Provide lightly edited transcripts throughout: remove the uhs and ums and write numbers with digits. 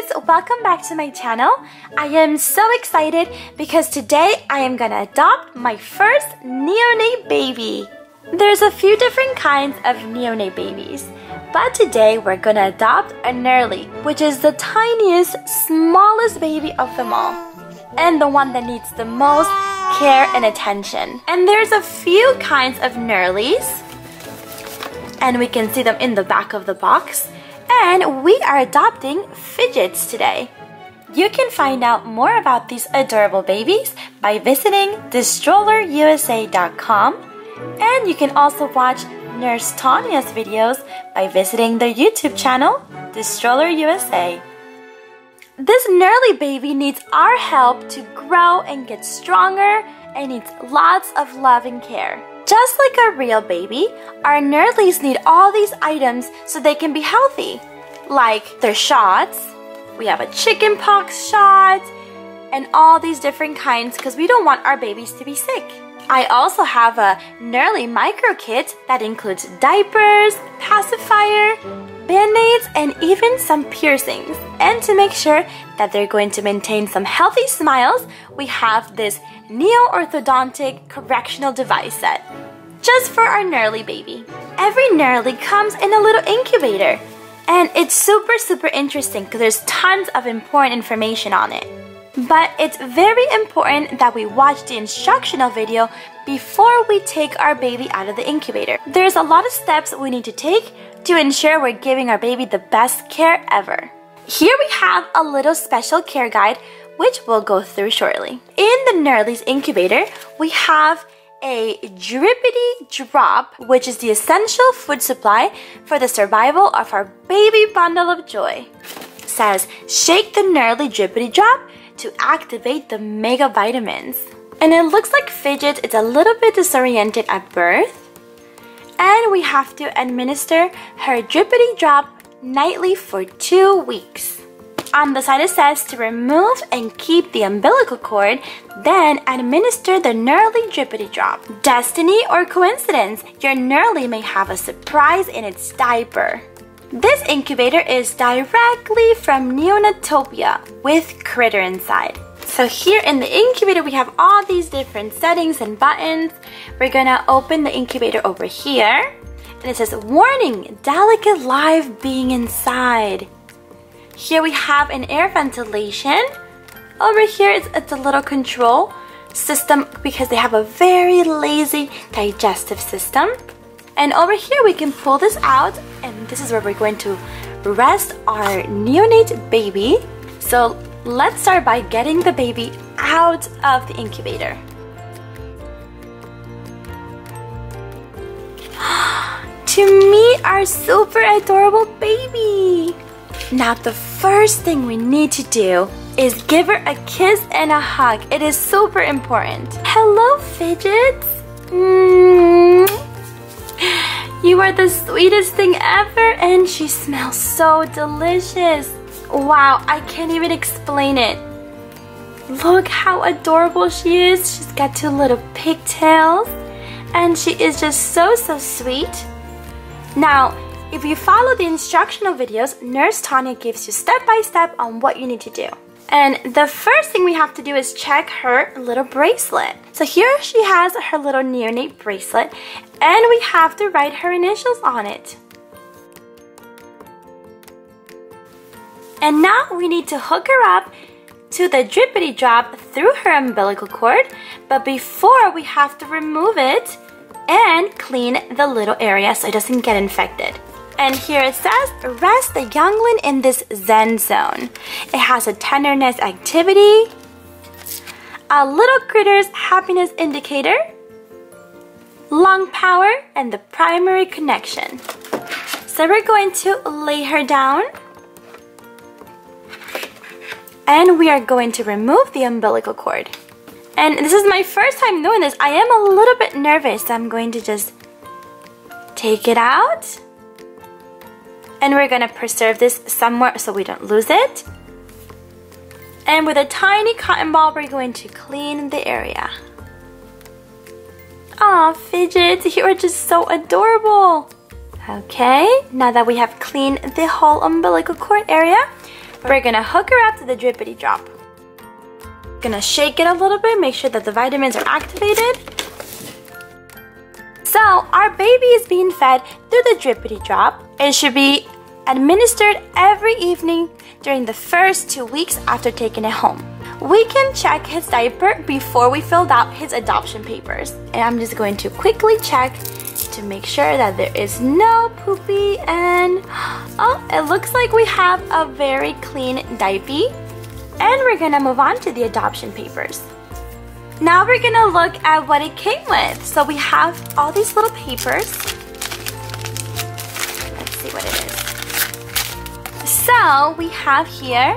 guys, welcome back to my channel. I am so excited because today I am gonna adopt my first neonate baby. There's a few different kinds of neonate babies, but today we're gonna adopt a Nerlie, which is the tiniest, smallest baby of them all, and the one that needs the most care and attention. And there's a few kinds of Nerlies, and we can see them in the back of the box. And we are adopting fidgets today. You can find out more about these adorable babies by visiting DistrollerUSA.com, and you can also watch Nurse Tanya's videos by visiting their YouTube channel, Distroller USA. This Nerlie baby needs our help to grow and get stronger and needs lots of love and care. Just like a real baby, our Nerlies need all these items so they can be healthy, like their shots. We have a chickenpox shot and all these different kinds because we don't want our babies to be sick. I also have a Nerlie micro kit that includes diapers, pacifier, band-aids, and even some piercings. And to make sure that they're going to maintain some healthy smiles, we have this neo-orthodontic correctional device set, just for our Nerlie baby. Every Nerlie comes in a little incubator, and it's super interesting because there's tons of important information on it. But it's very important that we watch the instructional video before we take our baby out of the incubator. There's a lot of steps we need to take to ensure we're giving our baby the best care ever. Here we have a little special care guide, which we'll go through shortly. In the Nerlie's incubator, we have a drippity drop, which is the essential food supply for the survival of our baby bundle of joy. It says, shake the Nerlie drippity drop to activate the mega vitamins. And it looks like Fidget is a little bit disoriented at birth, and we have to administer her drippity drop nightly for 2 weeks. On the side it says to remove and keep the umbilical cord, then administer the Nerlie drippity drop. Destiny or coincidence, your Nerlie may have a surprise in its diaper. This incubator is directly from Neonatopia with Critter inside. So here in the incubator we have all these different settings and buttons. We're gonna open the incubator over here, and it says, warning, delicate live being inside. Here we have an air ventilation. Over here it's a little control system because they have a very lazy digestive system. And over here we can pull this out, and this is where we're going to rest our neonate baby. So let's start by getting the baby out of the incubator. To meet our super adorable baby! Now the first thing we need to do is give her a kiss and a hug. It is super important. Hello, Fidgets! You are the sweetest thing ever, and she smells so delicious. Wow, I can't even explain it. Look how adorable she is. She's got two little pigtails, and she is just so sweet. Now, if you follow the instructional videos, Nurse Tanya gives you step-by-step on what you need to do. And the first thing we have to do is check her little bracelet. So here she has her little neonate bracelet, and we have to write her initials on it. And now we need to hook her up to the drippity drop through her umbilical cord, but before we have to remove it and clean the little area so it doesn't get infected. And here it says, rest the youngling in this zen zone. It has a tenderness activity, a little critter's happiness indicator, lung power, and the primary connection. So we're going to lay her down, and we are going to remove the umbilical cord. And this is my first time doing this. I am a little bit nervous, so I'm going to just take it out. And we're gonna preserve this somewhere so we don't lose it. And with a tiny cotton ball, we're going to clean the area. Aw, Fidgets, you are just so adorable. Okay, now that we have cleaned the whole umbilical cord area, We're gonna hook her up to the drippity drop. Gonna shake it a little bit, make sure that the vitamins are activated. So our baby is being fed through the drippity drop and should be administered every evening during the first 2 weeks after taking it home. We can check his diaper before we filled out his adoption papers. And I'm just going to quickly check to make sure that there is no poopy, and oh, it looks like we have a very clean diaper. And we're gonna move on to the adoption papers. Now we're gonna look at what it came with. So we have all these little papers. Let's see what it is. So we have here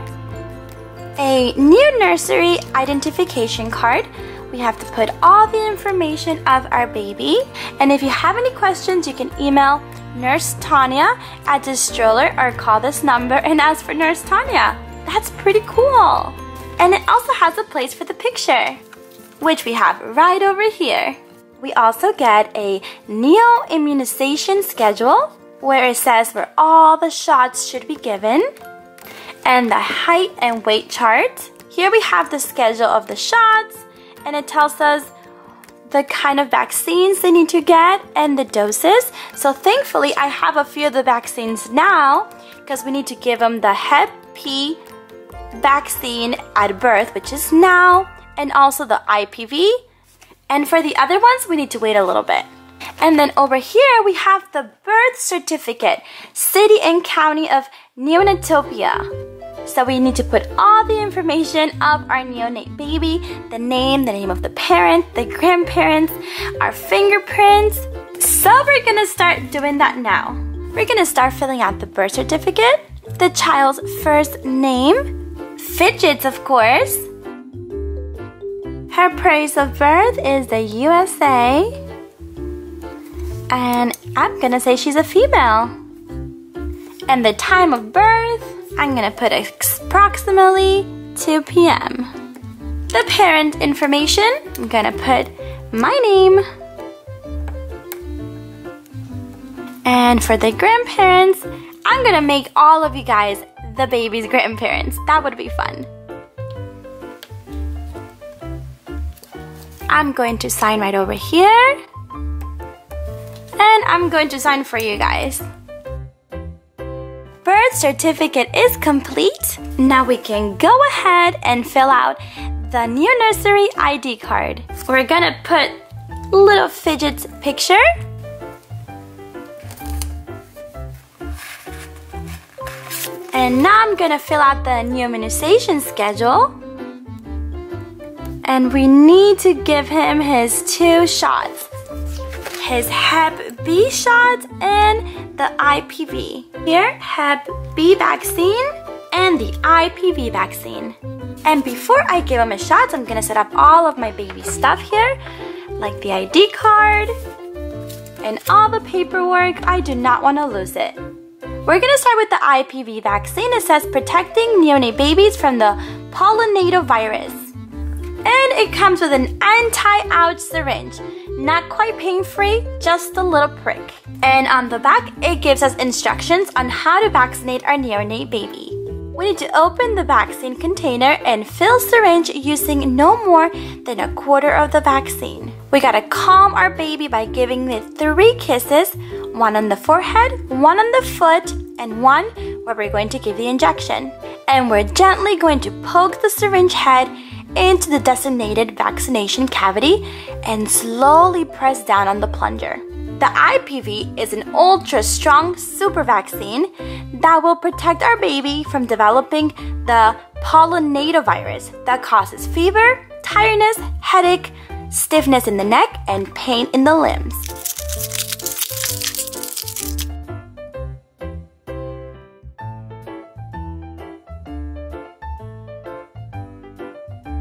a new nursery identification card. We have to put all the information of our baby. And if you have any questions, you can email Nurse Tanya at Distroller or call this number and ask for Nurse Tanya. That's pretty cool. And it also has a place for the picture, which we have right over here. We also get a neo-immunization schedule where it says where all the shots should be given, and the height and weight chart. Here we have the schedule of the shots, and it tells us the kind of vaccines they need to get and the doses. So thankfully, I have a few of the vaccines now because we need to give them the Hep B vaccine at birth, which is now, and also the IPV. And for the other ones, we need to wait a little bit. And then over here, we have the birth certificate, city and county of Neonatopia. So we need to put all the information of our neonate baby, the name of the parent, the grandparents, our fingerprints. So we're gonna start doing that now. We're gonna start filling out the birth certificate, the child's first name, fidgets of course. Her place of birth is the USA, and I'm gonna say she's a female. And the time of birth, I'm gonna put approximately 2 p.m. The parent information, I'm gonna put my name. And for the grandparents, I'm gonna make all of you guys the baby's grandparents. That would be fun. I'm going to sign right over here. And I'm going to sign for you guys. Birth certificate is complete. Now we can go ahead and fill out the new nursery ID card. We're gonna put little fidget's picture. And now I'm gonna fill out the new immunization schedule. And we need to give him his 2 shots. His Hep B shot and the IPV. Here, Hep B vaccine and the IPV vaccine. And before I give him his shots, I'm gonna set up all of my baby stuff here, like the ID card and all the paperwork. I do not wanna lose it. We're gonna start with the IPV vaccine. It says protecting neonate babies from the pollinator virus. And it comes with an anti-ouch syringe. Not quite pain-free, just a little prick. And on the back, it gives us instructions on how to vaccinate our neonate baby. We need to open the vaccine container and fill syringe using no more than 1/4 of the vaccine. We gotta calm our baby by giving it 3 kisses, 1 on the forehead, 1 on the foot, and 1 where we're going to give the injection. And we're gently going to poke the syringe head into the designated vaccination cavity and slowly press down on the plunger. The IPV is an ultra-strong super vaccine that will protect our baby from developing the pollinator virus that causes fever, tiredness, headache, stiffness in the neck, and pain in the limbs.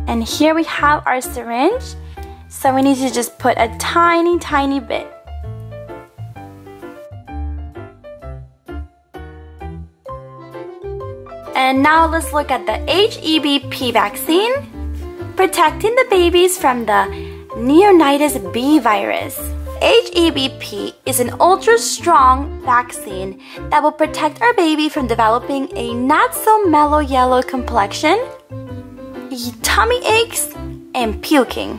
And here we have our syringe, so we need to just put a tiny bit. And now let's look at the HEBP vaccine, protecting the babies from the neoitis B virus. HEBP is an ultra-strong vaccine that will protect our baby from developing a not-so-mellow yellow complexion, tummy aches, and puking.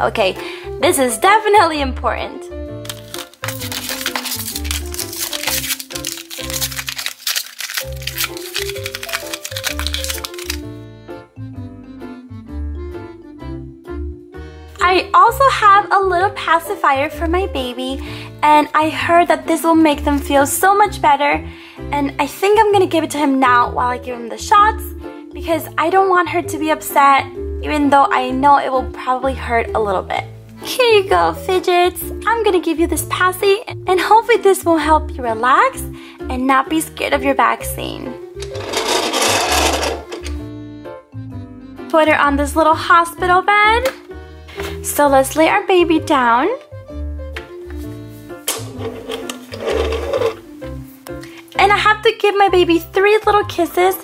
Okay, this is definitely important. I also have a little pacifier for my baby, and I heard that this will make them feel so much better, and I think I'm gonna give it to him now while I give him the shots, because I don't want her to be upset, even though I know it will probably hurt a little bit. Here you go, fidgets. I'm gonna give you this passy, and hopefully this will help you relax and not be scared of your vaccine. Put her on this little hospital bed. So let's lay our baby down. And I have to give my baby 3 little kisses.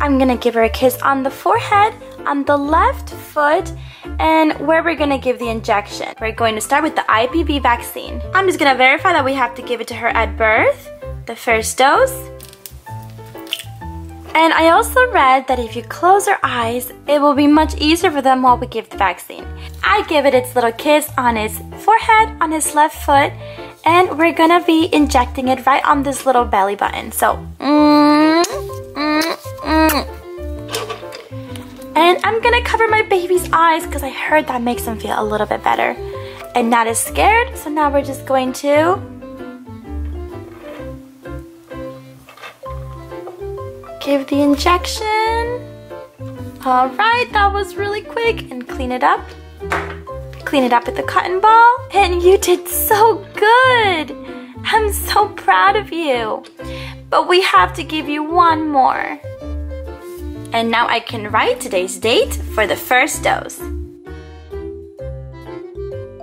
I'm gonna give her a kiss on the forehead, on the left foot, and where we're gonna give the injection. We're going to start with the IPV vaccine. I'm just gonna verify that we have to give it to her at birth, the first dose. And I also read that if you close your eyes, it will be much easier for them while we give the vaccine. I give it its little kiss on its forehead, on its left foot, and we're gonna be injecting it right on this little belly button. So, And I'm gonna cover my baby's eyes because I heard that makes them feel a little bit better and not as scared. So now we're just going to give the injection. All right, that was really quick. And clean it up. Clean it up with the cotton ball. And you did so good. I'm so proud of you. But we have to give you one more. And now I can write today's date for the first dose.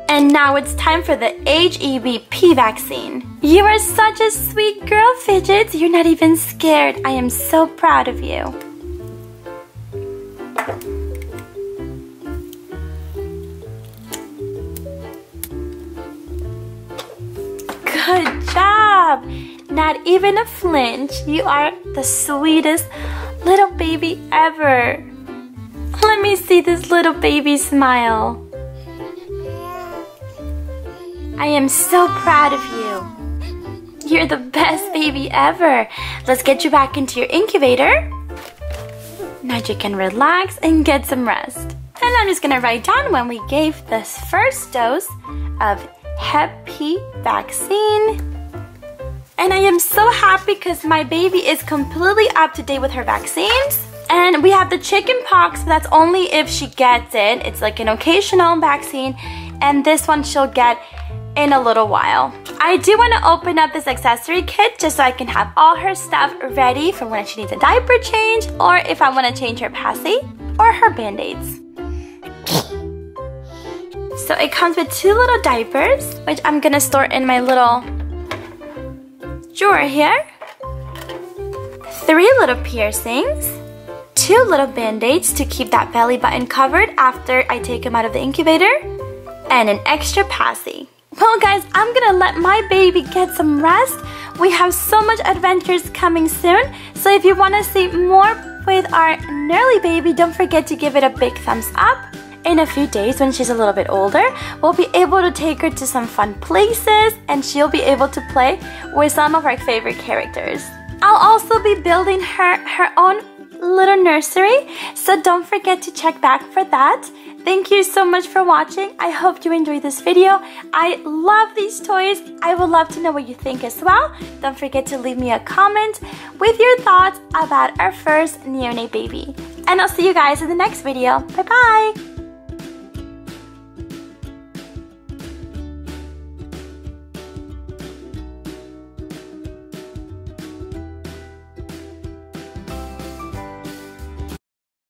And now it's time for the HEBP vaccine. You are such a sweet girl, Fidgets. You're not even scared. I am so proud of you. Good job. Not even a flinch. You are the sweetest little baby ever. Let me see this little baby smile. I am so proud of you. You're the best baby ever. Let's get you back into your incubator. Now you can relax and get some rest. And I'm just gonna write down when we gave this first dose of Hep B vaccine. And I am so happy because my baby is completely up to date with her vaccines. And we have the chicken pox, but that's only if she gets it. It's like an occasional vaccine. And this one she'll get in a little while. I do want to open up this accessory kit just so I can have all her stuff ready for when she needs a diaper change, or if I want to change her passy or her band-aids. So it comes with 2 little diapers, which I'm going to store in my little drawer here. 3 little piercings, 2 little band-aids to keep that belly button covered after I take him out of the incubator, and an extra passy. Well guys, I'm gonna let my baby get some rest. We have so much adventures coming soon, so if you wanna see more with our Nerlie baby, don't forget to give it a big thumbs up. In a few days, when she's a little bit older, we'll be able to take her to some fun places, and she'll be able to play with some of our favorite characters. I'll also be building her own little nursery, so don't forget to check back for that. Thank you so much for watching. I hope you enjoyed this video. I love these toys. I would love to know what you think as well. Don't forget to leave me a comment with your thoughts about our first neonate baby. And I'll see you guys in the next video. Bye-bye.